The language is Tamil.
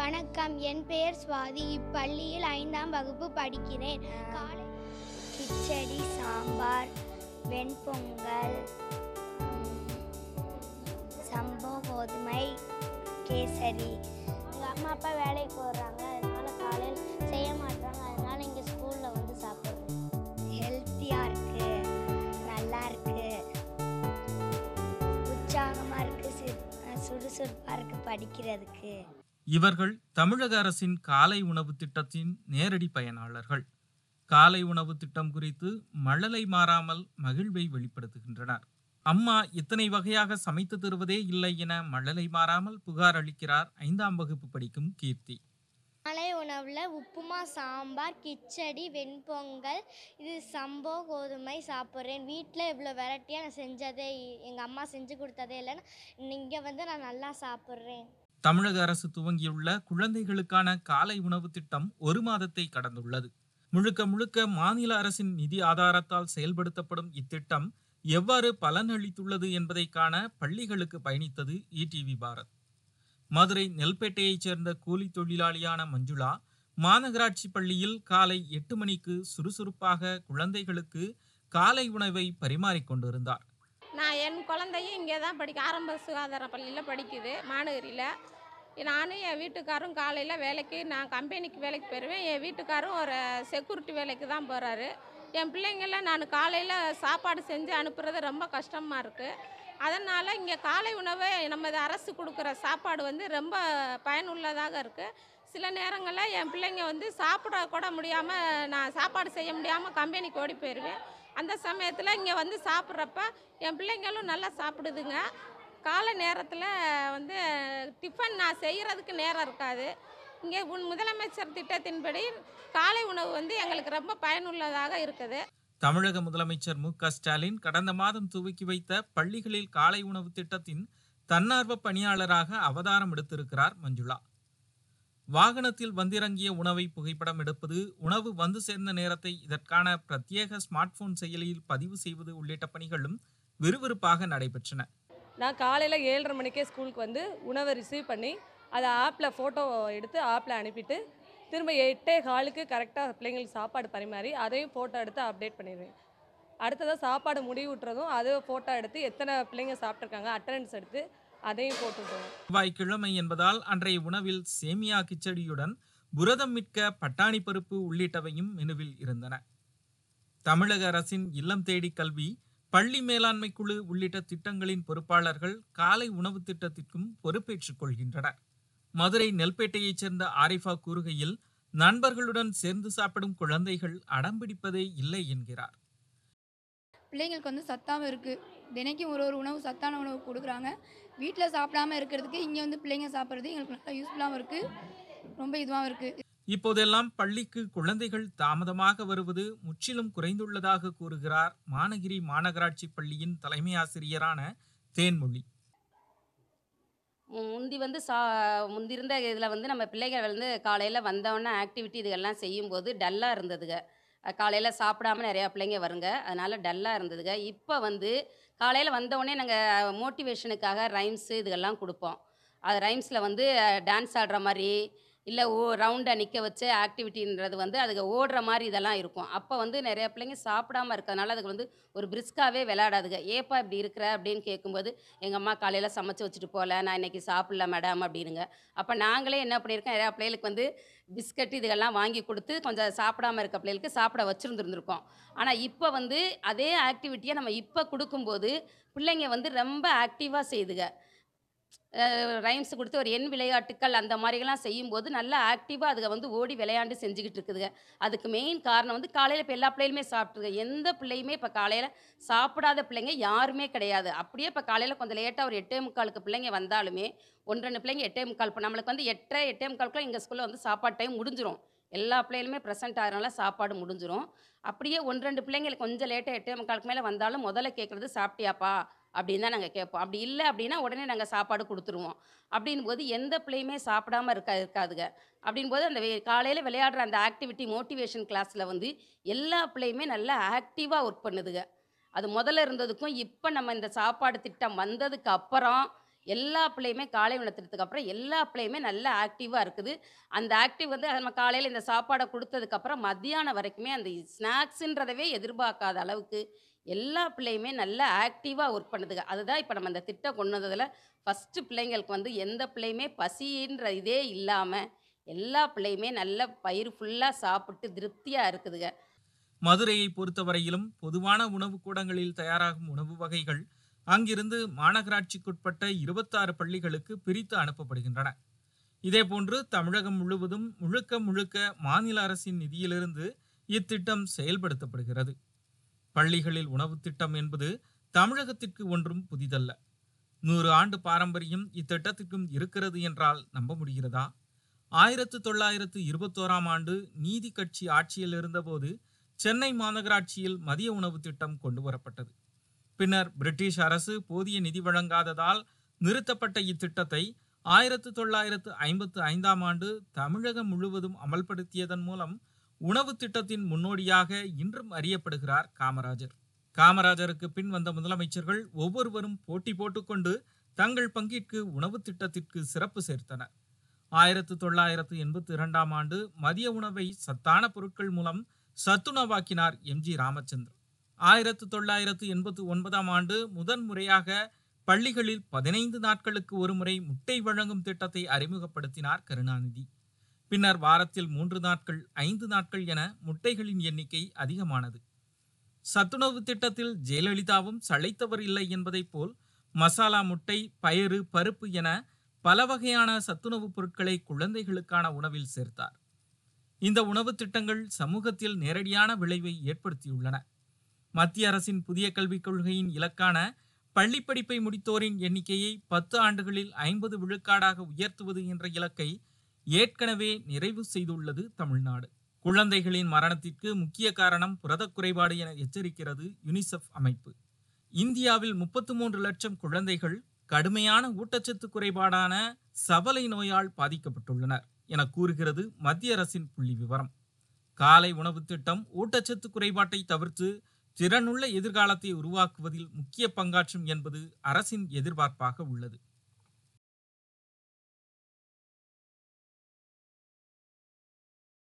வணக்கம், என் பெயர் சுவாதி. இப்பள்ளியில் 5ஆம் வகுப்பு படிக்கிறேன். காலை கிச்சடி, சாம்பார், வெண்பொங்கல், சம்பா, கோதுமை கேசரி. எங்கள் அம்மா அப்பா வேலைக்கு போடுறாங்க, அதனால் காலையில் செய்ய மாட்டாங்க. அதனால் இங்கே ஸ்கூலில் வந்து சாப்பிட்றோம். ஹெல்த்தியாக இருக்குது, நல்லா இருக்குது, உற்சாகமாக இருக்குது, சுறுசுறுப்பாக இருக்குது படிக்கிறதுக்கு. இவர்கள் தமிழக அரசின் காலை உணவு திட்டத்தின் நேரடி பயனாளர்கள். காலை உணவு திட்டம் குறித்து மழலை மாறாமல் மகிழ்வை வெளிப்படுத்துகின்றனர். அம்மா இத்தனை வகையாக சமைத்து தருவதே இல்லை என மழலை மாறாமல் புகார் அளிக்கிறார் 5ஆம் வகுப்பு படிக்கும் கீர்த்தி. காலை உணவில் உப்புமா, சாம்பார், கிச்சடி, வெண்பொங்கல், இது சம்போ, கோதுமை சாப்பிட்றேன். வீட்டில் இவ்வளோ வெரைட்டியாக நான் செஞ்சதே, எங்கள் அம்மா செஞ்சு கொடுத்ததே இல்லைன்னா இங்கே வந்து நான் நல்லா சாப்பிட்றேன். தமிழக அரசு துவங்கியுள்ள குழந்தைகளுக்கான காலை உணவு திட்டம் 1 மாதத்தை கடந்துள்ளது. முழுக்க முழுக்க மாநில அரசின் நிதி ஆதாரத்தால் செயல்படுத்தப்படும் இத்திட்டம் எவ்வாறு பலன் அளித்துள்ளது என்பதை காண பள்ளிகளுக்கு பயணித்தது ஈடிவி பாரத். மதுரை நெல்பேட்டையைச் சேர்ந்த கூலி தொழிலாளியான மஞ்சுளா மாநகராட்சி பள்ளியில் காலை 8 மணிக்கு சுறுசுறுப்பாக குழந்தைகளுக்கு காலை உணவை பரிமாறிக்கொண்டிருந்தார். நான் என் குழந்தையும் இங்கே தான் ஆரம்ப சுகாதார பள்ளியில் படிக்குது, மாநகரியில். நானும் என் வீட்டுக்காரும் காலையில் வேலைக்கு, நான் கம்பெனிக்கு வேலைக்கு போயிடுவேன், என் வீட்டுக்காரும் ஒரு செக்யூரிட்டி வேலைக்கு தான் போகிறாரு. என் பிள்ளைங்களாம் நான் காலையில் சாப்பாடு செஞ்சு அனுப்புறது ரொம்ப கஷ்டமாக இருக்குது. அதனால் இங்கே காலை உணவை நமது அரசு கொடுக்குற சாப்பாடு வந்து ரொம்ப பயனுள்ளதாக இருக்குது. சில நேரங்களில் என் பிள்ளைங்க வந்து சாப்பிட கூட முடியாமல், நான் சாப்பாடு செய்ய முடியாமல் கம்பெனிக்கு ஓடி போயிடுவேன். அந்த சமயத்தில் இங்கே வந்து சாப்பிட்றப்ப என் பிள்ளைங்களும் நல்லா சாப்பிடுதுங்க. காலை நேரத்தில் வந்து டிஃபன் நான் செய்கிறதுக்கு நேரம் இருக்காது. இங்கே முதலமைச்சர் திட்டத்தின்படி காலை உணவு வந்து எங்களுக்கு ரொம்ப பயனுள்ளதாக இருக்குது. தமிழக முதலமைச்சர் மு.க.ஸ்டாலின் கடந்த மாதம் துவக்கி வைத்த பள்ளிகளில் காலை உணவு திட்டத்தின் தன்னார்வ பணியாளராக அவதாரம் எடுத்திருக்கிறார் மஞ்சுளா. வாகனத்தில் வந்திறங்கிய உணவை புகைப்படம் எடுப்பது, உணவு வந்து சேர்ந்த நேரத்தை இதற்கான பிரத்யேக ஸ்மார்ட் போன் செயலியில் பதிவு செய்வது உள்ளிட்ட பணிகளும் விறுவிறுப்பாக நடைபெற்றன. நான் காலையில் 7:30 மணிக்கே ஸ்கூலுக்கு வந்து உணவை ரிசீவ் பண்ணி அதை ஆப்பில் ஃபோட்டோ எடுத்து ஆப்பில் அனுப்பிட்டு திரும்ப 8:15க்கு கரெக்டாக பிள்ளைங்களுக்கு சாப்பாடு பரிமாறி அதையும் ஃபோட்டோ எடுத்து அப்டேட் பண்ணிடுவேன். அடுத்ததாக சாப்பாடு முடிவுட்டுறதும் அதையும் ஃபோட்டோ எடுத்து எத்தனை பிள்ளைங்க சாப்பிட்ருக்காங்க அட்டண்டன்ஸ் எடுத்து அதையும் போட்டுவிடுவோம். செவ்வாய்க்கிழமை என்பதால் அன்றைய உணவில் சேமியா கிச்சடியுடன் புரதம் மிக்க பட்டாணி பருப்பு உள்ளிட்டவையும் மெனுவில் இருந்தன. தமிழக அரசின் இல்லம் தேடி கல்வி, பள்ளி மேலாண்மை குழு உள்ளிட்ட திட்டங்களின் பொறுப்பாளர்கள் காலை உணவு திட்டத்திற்கும் பொறுப்பேற்றுக் கொள்கின்றனர். மதுரை நெல்பேட்டையைச் சேர்ந்த ஆரிஃபா கூறுகையில், நண்பர்களுடன் சேர்ந்து சாப்பிடும் குழந்தைகள் அடம்பிடிப்பதே இல்லை என்கிறார். பிள்ளைங்களுக்கு வந்து சத்தாவும் இருக்குது, தினைக்கும் ஒரு உணவு சத்தான உணவு கொடுக்குறாங்க. வீட்டில் சாப்பிடாம இருக்கிறதுக்கு இங்கே வந்து பிள்ளைங்க சாப்பிட்றது எங்களுக்கு நல்லா யூஸ்ஃபுல்லாகவும் இருக்குது, ரொம்ப இதுவாகவும் இருக்குது. இப்போதெல்லாம் பள்ளிக்கு குழந்தைகள் தாமதமாக வருவது முற்றிலும் குறைந்துள்ளதாக கூறுகிறார் மாநகிரி மாநகராட்சி பள்ளியின் தலைமை ஆசிரியரான தேன்மொழி. முந்தி வந்து முந்திருந்த இதில் வந்து நம்ம பிள்ளைகள் வந்து காலையில் வந்தோடனே ஆக்டிவிட்டி இதுகள்லாம் செய்யும்போது டல்லாக இருந்ததுங்க. காலையில் சாப்பிடாம நிறையா பிள்ளைங்க வருங்க, அதனால் டல்லாக இருந்ததுங்க. இப்போ வந்து காலையில் வந்தோடனே நாங்கள் மோட்டிவேஷனுக்காக ரைம்ஸு இதுகள்லாம் கொடுப்போம். அது ரைம்ஸில் வந்து டான்ஸ் ஆடுற மாதிரி இல்லை ரவுண்டாக நிற்க வச்ச ஆக்டிவிட்டின்றது வந்து அதுக்கு ஓடுற மாதிரி இதெல்லாம் இருக்கும். அப்போ வந்து நிறையா பிள்ளைங்க சாப்பிடாமல் இருக்கிறதுனால அதுக்கு வந்து ஒரு பிரிஸ்காவே விளையாடாதுங்க. ஏப்பா இப்படி இருக்கிற அப்படின்னு கேட்கும்போது, எங்கள் அம்மா காலையில் சமைச்சு வச்சுட்டு போகல, நான் இன்றைக்கி சாப்பிடல மேடம் அப்படின்னுங்க. அப்போ நாங்களே என்ன பண்ணியிருக்கோம், நிறையா பிள்ளைகளுக்கு வந்து பிஸ்கட் இதெல்லாம் வாங்கி கொடுத்து கொஞ்சம் சாப்பிடாமல் இருக்க பிள்ளைகளுக்கு சாப்பிட வச்சுருந்துருந்துருக்கோம். ஆனால் இப்போ வந்து அதே ஆக்டிவிட்டியை நம்ம இப்போ கொடுக்கும்போது பிள்ளைங்க வந்து ரொம்ப ஆக்டிவாக செய்துங்க. ரைம்ஸ் கொடுத்து ஒரு எண் விளையாட்டுக்கள் அந்த மாதிரிலாம் செய்யும்போது நல்லா ஆக்டிவாக அதுக வந்து ஓடி விளையாண்டு செஞ்சுக்கிட்டு இருக்குதுங்க. அதுக்கு மெயின் காரணம் வந்து காலையில் இப்போ எல்லா பிள்ளைகளுமே சாப்பிட்ருங்க. எந்த பிள்ளையுமே இப்போ காலையில் சாப்பிடாத பிள்ளைங்க யாருமே கிடையாது. அப்படியே இப்போ காலையில் கொஞ்சம் லேட்டாக ஒரு 8:45க்கு பிள்ளைங்க வந்தாலுமே 1-2 பிள்ளைங்க 8:45. இப்போ நம்மளுக்கு வந்து 8:30, 8:45 எங்கள் ஸ்கூலில் வந்து சாப்பாடு டைம் முடிஞ்சிடும். எல்லா பிள்ளைகளுமே ப்ரெசென்ட் ஆகிறனால சாப்பாடு முடிஞ்சிடும். அப்படியே 1-2 பிள்ளைங்களுக்கு கொஞ்சம் லேட்டாக 8:45 மேலே வந்தாலும் முதல்ல கேட்குறது சாப்பிட்டியாப்பா அப்படின்னு தான் நாங்கள் கேட்போம். அப்படி இல்லை அப்படின்னா உடனே நாங்கள் சாப்பாடு கொடுத்துருவோம். அப்படின்போது எந்த பிள்ளையுமே சாப்பிடாமல் இருக்காதுங்க. அப்படின்போது அந்த காலையில் விளையாடுற அந்த ஆக்டிவிட்டி மோட்டிவேஷன் கிளாஸில் வந்து எல்லா பிள்ளையுமே நல்லா ஆக்டிவாக ஒர்க் பண்ணுதுங்க. அது முதல்ல இருந்ததுக்கும் இப்போ நம்ம இந்த சாப்பாடு திட்டம் வந்ததுக்கு அப்புறம் எல்லா பிள்ளையுமே காலை உணர்த்துறதுக்கு அப்புறம் எல்லா பிள்ளையுமே நல்லா ஆக்டிவாக இருக்குது. அந்த ஆக்டிவ் வந்து நம்ம காலையில் இந்த சாப்பாடை கொடுத்ததுக்கப்புறம் மத்தியானம் வரைக்குமே அந்த ஸ்நாக்ஸுன்றதவே எதிர்பார்க்காத அளவுக்கு எல்லா பிள்ளையுமே நல்லா ஆக்டிவாக ஒர்க் பண்ணுதுங்க. அதுதான் இப்போ நம்ம இந்த திட்டம் கொண்டு வந்ததில் ஃபஸ்ட்டு பிள்ளைங்களுக்கு வந்து எந்த பிள்ளையுமே பசின்ற இதே இல்லாமல் எல்லா பிள்ளையுமே நல்ல பயிர் ஃபுல்லாக சாப்பிட்டு திருப்தியாக இருக்குதுங்க. மதுரையை பொறுத்தவரையிலும் பொதுவான உணவு கூடங்களில் தயாராகும் உணவு வகைகள் அங்கிருந்து மாநகராட்சிக்குட்பட்ட 26 பள்ளிகளுக்கு பிரித்து அனுப்பப்படுகின்றன. இதேபோன்று தமிழகம் முழுவதும் முழுக்க முழுக்க மாநில அரசின் நிதியிலிருந்து இத்திட்டம் செயல்படுத்தப்படுகிறது. பள்ளிகளில் உணவு திட்டம் என்பது தமிழகத்திற்கு ஒன்றும் புதிதல்ல. 100 ஆண்டு பாரம்பரியம் இத்திட்டத்திற்கும் இருக்கிறது என்றால் நம்ப முடிகிறதா? 1921ஆம் ஆண்டு நீதி கட்சி ஆட்சியில் இருந்தபோது சென்னை மாநகராட்சியில் மதிய உணவு திட்டம் கொண்டு வரப்பட்டது. பின்னர் பிரிட்டிஷ் அரசு போதிய நிதி வழங்காததால் நிறுத்தப்பட்ட இத்திட்டத்தை 1955ஆம் ஆண்டு தமிழகம் முழுவதும் அமல்படுத்தியதன் மூலம் உணவு திட்டத்தின் முன்னோடியாக இன்றும் அறியப்படுகிறார் காமராஜர். காமராஜருக்கு பின் வந்த முதலமைச்சர்கள் ஒவ்வொருவரும் போட்டி போட்டுக்கொண்டு தங்கள் பங்கிற்கு உணவு திட்டத்திற்கு சிறப்பு சேர்த்தனர். 1982ஆம் ஆண்டு மதிய உணவை சத்தான பொருட்கள் மூலம் சத்துணவாக்கினார் MG ராமச்சந்திரன். 1989ஆம் ஆண்டு முதன் முறையாக பள்ளிகளில் 15 நாட்களுக்கு ஒரு முறை முட்டை வழங்கும் திட்டத்தை அறிமுகப்படுத்தினார் கருணாநிதி. பின்னர் வாரத்தில் 3 நாட்கள் 5 நாட்கள் என முட்டைகளின் எண்ணிக்கை அதிகமானது. சத்துணவு திட்டத்தில் ஜெயலலிதாவும் சளைத்தவர் இல்லை என்பதை போல் மசாலா முட்டை, பயறு, பருப்பு என பல வகையான சத்துணவுப் பொருட்களை குழந்தைகளுக்கான உணவில் சேர்த்தார். இந்த உணவு திட்டங்கள் சமூகத்தில் நேரடியான விளைவை ஏற்படுத்தியுள்ளன. மத்திய அரசின் புதிய கல்விக் கொள்கையின் இலக்கான பள்ளி படிப்பை முடித்தோரின் எண்ணிக்கையை 10 ஆண்டுகளில் 50 விழுக்காடாக உயர்த்துவது என்ற இலக்கை ஏற்கனவே நிறைவு செய்துள்ளது தமிழ்நாடு. குழந்தைகளின் மரணத்திற்கு முக்கிய காரணம் புரத குறைபாடு என எச்சரிக்கிறது UNICEF அமைப்பு. இந்தியாவில் 33 லட்சம் குழந்தைகள் கடுமையான ஊட்டச்சத்து குறைபாடான சவலை நோயால் பாதிக்கப்பட்டுள்ளனர் என கூறுகிறது மத்திய அரசின் புள்ளி விவரம். காலை உணவு திட்டம் ஊட்டச்சத்து குறைபாட்டை தவிர்த்து திறனுள்ள எதிர்காலத்தை உருவாக்குவதில் முக்கிய பங்காற்றும் என்பது அரசின் எதிர்பார்ப்பாக உள்ளது.